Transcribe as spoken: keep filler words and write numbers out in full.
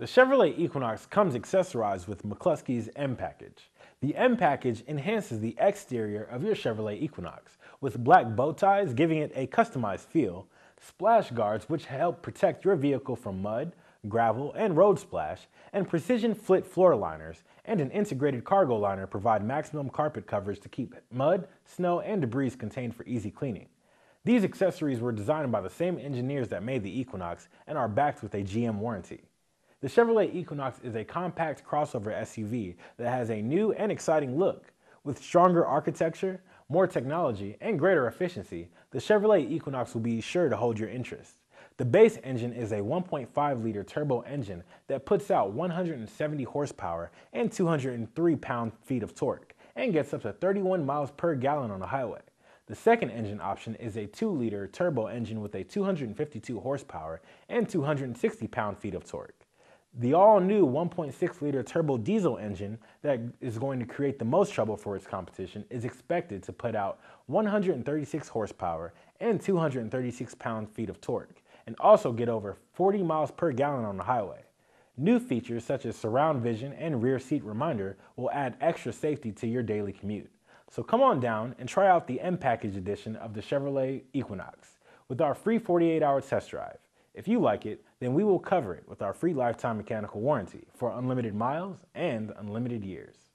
The Chevrolet Equinox comes accessorized with McCluskey's M package. The M package enhances the exterior of your Chevrolet Equinox, with black bow ties giving it a customized feel, splash guards which help protect your vehicle from mud, gravel, and road splash, and precision flit floor liners, and an integrated cargo liner provide maximum carpet coverage to keep mud, snow, and debris contained for easy cleaning. These accessories were designed by the same engineers that made the Equinox and are backed with a G M warranty. The Chevrolet Equinox is a compact crossover S U V that has a new and exciting look. With stronger architecture, more technology, and greater efficiency, the Chevrolet Equinox will be sure to hold your interest. The base engine is a one point five liter turbo engine that puts out one hundred seventy horsepower and two hundred three pound-feet of torque, and gets up to thirty-one miles per gallon on the highway. The second engine option is a two liter turbo engine with a two hundred fifty-two horsepower and two hundred sixty pound-feet of torque. The all-new one point six liter turbo diesel engine that is going to create the most trouble for its competition is expected to put out one hundred thirty-six horsepower and two hundred thirty-six pound-feet of torque, and also get over forty miles per gallon on the highway. New features such as surround vision and rear seat reminder will add extra safety to your daily commute. So come on down and try out the M Package edition of the Chevrolet Equinox with our free forty-eight hour test drive. If you like it, then we will cover it with our free lifetime mechanical warranty for unlimited miles and unlimited years.